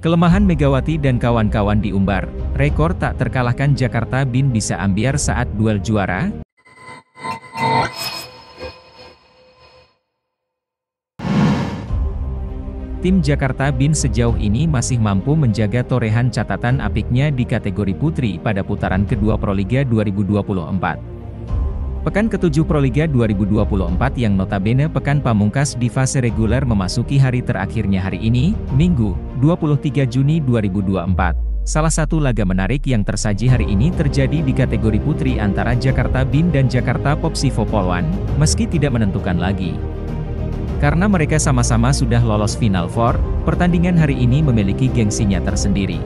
Kelemahan Megawati dan kawan-kawan diumbar, rekor tak terkalahkan Jakarta bin bisa ambyar saat duel juara. Tim Jakarta bin sejauh ini masih mampu menjaga torehan catatan apiknya di kategori putri pada putaran kedua ProLiga 2024. Pekan ke-7 ProLiga 2024 yang notabene pekan pamungkas di fase reguler memasuki hari terakhirnya hari ini, Minggu, 23 Juni 2024. Salah satu laga menarik yang tersaji hari ini terjadi di kategori putri antara Jakarta Bim dan Jakarta Popsivo Polwan, meski tidak menentukan lagi. Karena mereka sama-sama sudah lolos Final Four, pertandingan hari ini memiliki gengsinya tersendiri.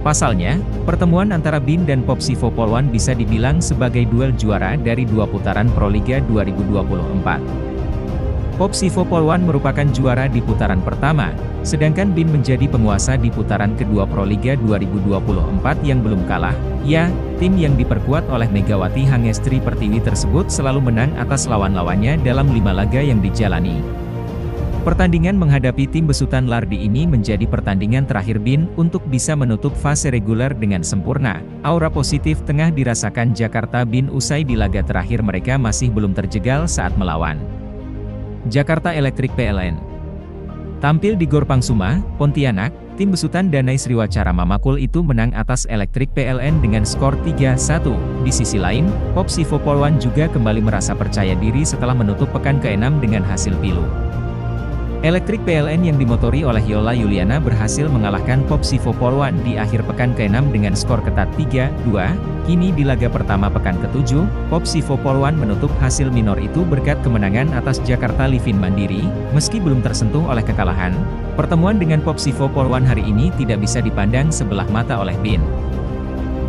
Pasalnya, pertemuan antara BIN dan Popsivo Polwan bisa dibilang sebagai duel juara dari dua putaran ProLiga 2024. Popsivo Polwan merupakan juara di putaran pertama, sedangkan BIN menjadi penguasa di putaran kedua ProLiga 2024 yang belum kalah. Ya, tim yang diperkuat oleh Megawati Hangestri Pertiwi tersebut selalu menang atas lawan-lawannya dalam 5 laga yang dijalani. Pertandingan menghadapi tim besutan Lardi ini menjadi pertandingan terakhir BIN untuk bisa menutup fase reguler dengan sempurna. Aura positif tengah dirasakan Jakarta BIN usai di laga terakhir mereka masih belum terjegal saat melawan Jakarta Electric PLN. Tampil di Gor Pangsuma, Pontianak, tim besutan Danai Sriwacara Mamakul itu menang atas Electric PLN dengan skor 3-1. Di sisi lain, Popsivo Polwan juga kembali merasa percaya diri setelah menutup pekan ke-6 dengan hasil pilu. Electric PLN yang dimotori oleh Yola Yuliana berhasil mengalahkan Popsivo Polwan di akhir pekan ke-6 dengan skor ketat 3-2, kini di laga pertama pekan ke-7, Popsivo Polwan menutup hasil minor itu berkat kemenangan atas Jakarta Livin Mandiri, meski belum tersentuh oleh kekalahan. Pertemuan dengan Popsivo Polwan hari ini tidak bisa dipandang sebelah mata oleh BIN.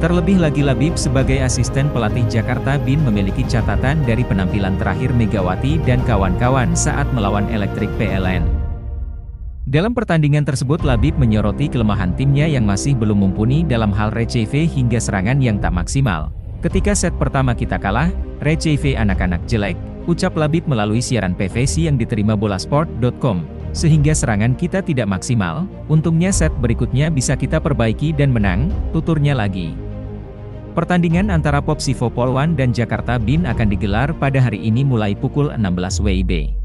Terlebih lagi Labib sebagai asisten pelatih Jakarta BIN memiliki catatan dari penampilan terakhir Megawati dan kawan-kawan saat melawan Electric PLN. Dalam pertandingan tersebut Labib menyoroti kelemahan timnya yang masih belum mumpuni dalam hal receive hingga serangan yang tak maksimal. Ketika set pertama kita kalah, receive anak-anak jelek, ucap Labib melalui siaran PVC yang diterima bolasport.com. Sehingga serangan kita tidak maksimal, untungnya set berikutnya bisa kita perbaiki dan menang, tuturnya lagi. Pertandingan antara Popsivo Polwan dan Jakarta BIN akan digelar pada hari ini mulai pukul 16 WIB.